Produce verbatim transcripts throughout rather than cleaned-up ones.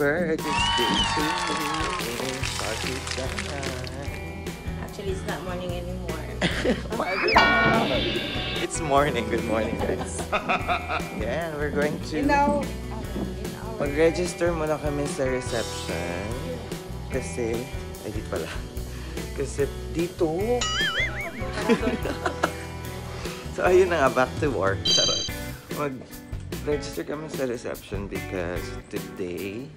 bird is actually, it's not morning anymore. It's morning. Good morning, guys. Yeah, we're going to now mag-register muna kami sa reception. Kasi, ay di pala. Kasi dito. So ayun na nga, back to work. Mag-register kami sa reception because today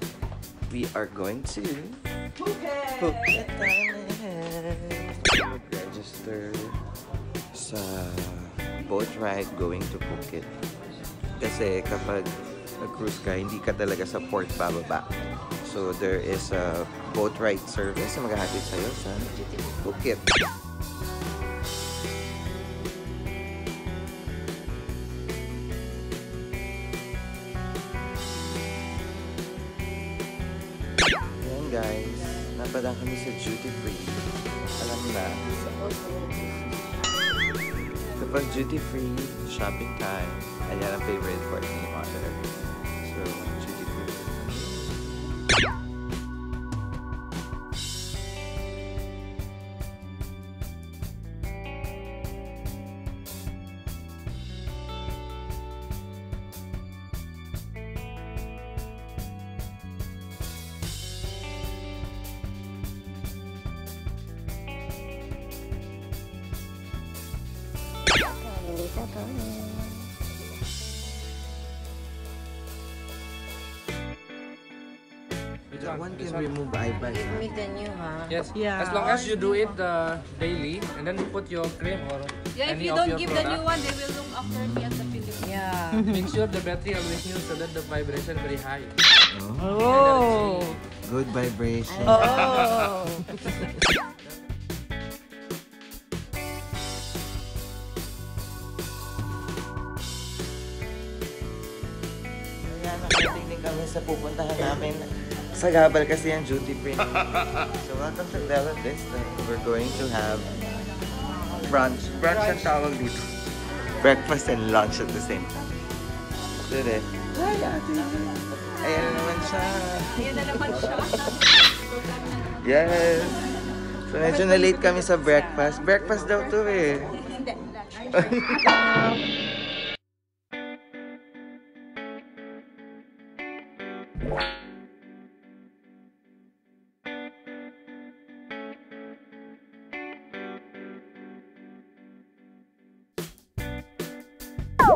we are going to Phuket! Phuket! Mag-register sa boat ride going to Phuket. Kasi kapag nag-cruise ka, hindi ka talaga sa port bababa. So there is a boat ride service na maghahatid sa'yo sa Phuket. Ayan guys, napadaan kami sa duty free. Alam na, kapag duty free, shopping time, ayan ang favorite part ni Mother. So, duty free. One can remove eyeball. Give me the new, huh? Yes. Yeah. As long as you do it uh, daily, and then you put your cream or yeah. If any you don't give product, the new one, they will look after me at the Philippines. Yeah. Make sure the battery always new so that the vibration very high. Oh. Oh. Good vibration. Oh. Ayan, nakating din kami sa pupuntahan namin. Sagabal kasi yung duty free. So welcome to Bella Vista. We're going to have brunch. Brunch and tawag dito. Breakfast and lunch at the same time. Dito. Hi, ate. Ayan na naman siya. Ayan na naman siya. Yes. So medyo na late kami sa breakfast. Breakfast daw to eh.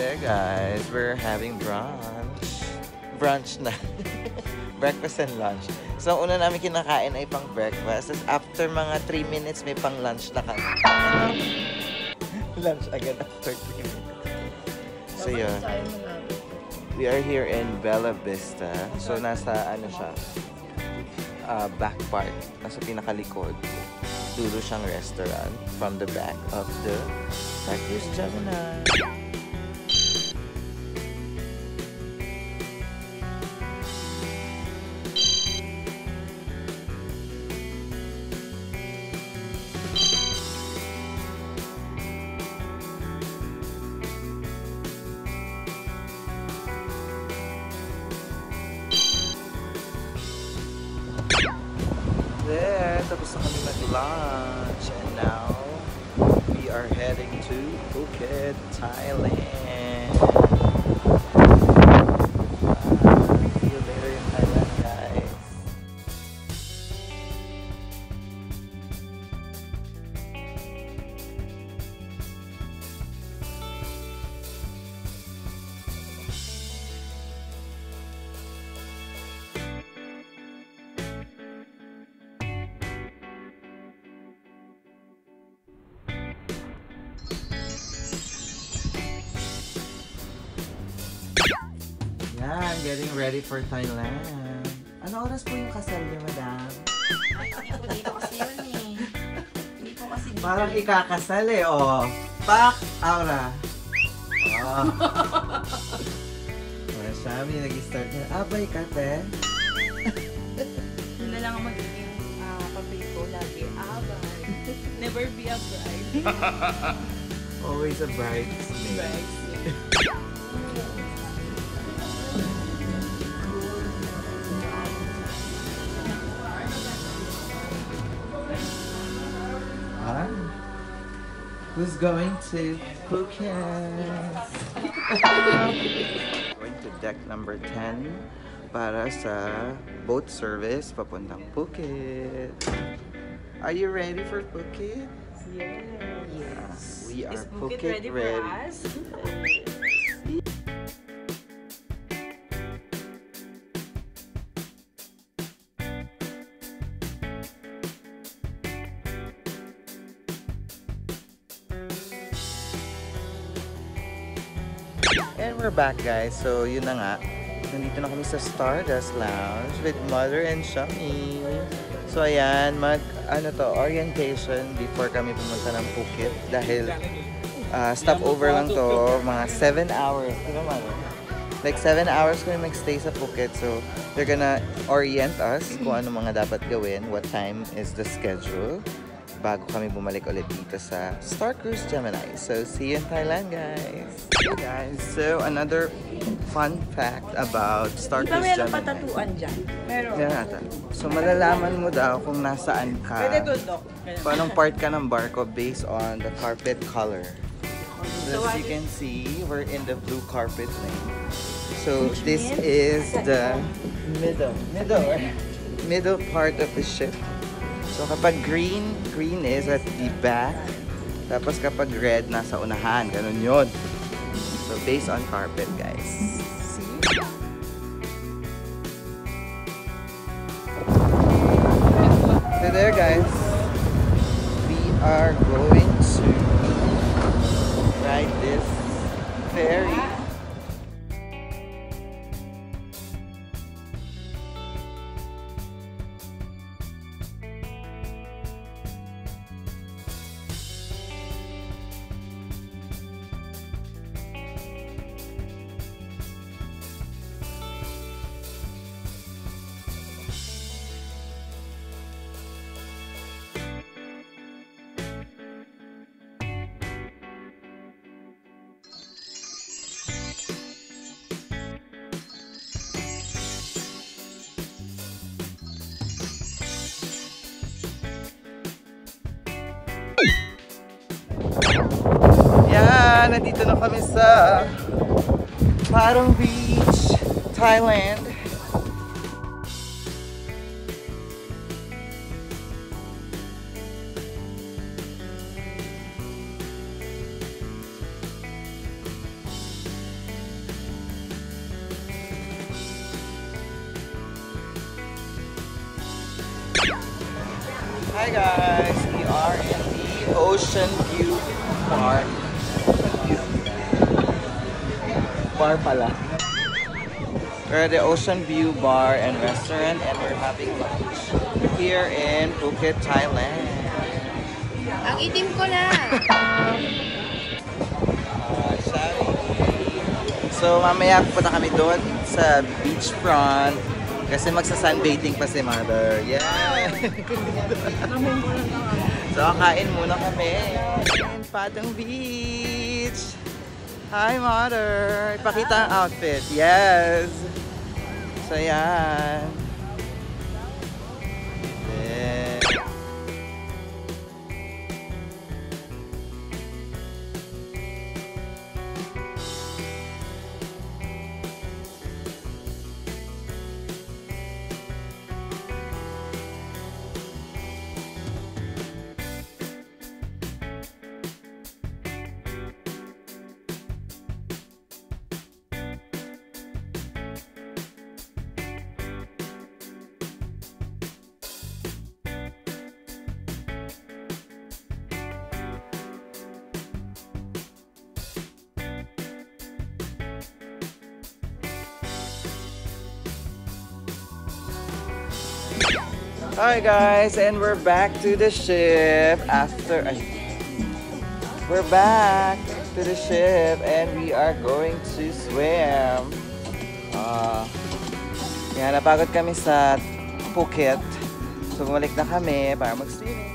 There guys, we're having brunch. Brunch na. Breakfast and lunch. So, una namin kinakain ay pang breakfast. As after mga three minutes, may pang lunch na kami. Lunch agad after three minutes. So, yun. We are here in Bella Vista. So, nasa ano siya? Uh, back part. Nasa pinakalikod. Dulo siyang restaurant from the back of the Star Cruise Gemini. Tapos na kami mag-lunch and now we are heading to Phuket, Thailand. Uh, see you later in Thailand, guys. getting ready for Thailand. Ano oras po yung kasal niyo, madam? Ay, hindi po dito kasi yun eh. Hindi po kasi dito. Parang ikakasal eh, oh. Pak! Aura! Oh. Wala siya, may nag-start na. Abay ka, te. Yun na lang ang magiging uh, papel ko lagi. Abay. Never be a bride. Always a bride. Bride. Who's going to Phuket? Going to deck number ten para sa boat service papuntang Phuket. Are you ready for Phuket? Yes. Yes. We are. Is Phuket, Phuket ready, ready for us? And we're back, guys. So yun na nga. Nandito na kami sa Stardust Lounge with Mother and Shami. So ayan, mag ano to, orientation before kami pumunta ng Phuket dahil uh, stopover lang to, mga seven hours. Ano man? Like seven hours kami magstay sa Phuket. So they're gonna orient us kung ano mga dapat gawin, what time is the schedule bago kami bumalik ulit dito sa Star Cruise Gemini. So, see you in Thailand, guys! Hey guys! So, another fun fact about Star Cruise Gemini. Di ba meron patatuan dyan? Meron. So, malalaman mo daw kung nasaan ka. Pwede doon, Doc. Kung anong part ka ng barko based on the carpet color. So, as you can see, we're in the blue carpet lane. So, this is the middle. Middle, right? Middle part of the ship. So kapag green, green is at the back. Tapos kapag red, nasa unahan. Ganun yun. So based on carpet, guys. See? So there, guys. We are going to ride this ferry. Yan, nandito na kami sa Patong Beach, Thailand. Hi guys, we are in the Ocean View Bar. Bar pala. We're at the Ocean View Bar and Restaurant and we're having lunch here in Phuket, Thailand. Ang itim ko na! uh, sorry. So mamaya pupunta kami doon sa beachfront kasi magsa-sunbathing pa si Mother. Yeah! So kain muna kami in Patong Beach! Hi, Mother! Ipakita ang outfit. Yes! So, yan. Then, Alright guys, and we're back to the ship after... Uh, we're back to the ship and we are going to swim. Uh, yan, napagod kami sa Phuket. So bumalik na kami para mag-swimming.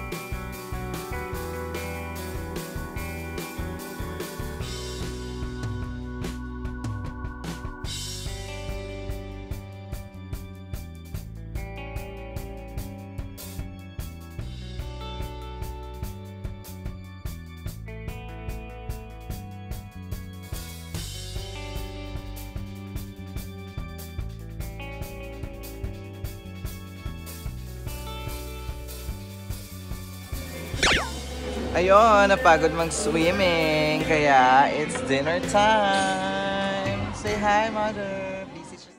Ayun, napagod mag-swimming, kaya it's dinner time! Say hi, mother! Busy siya.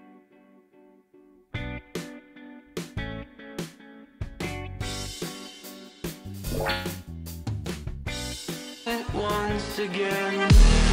Once again.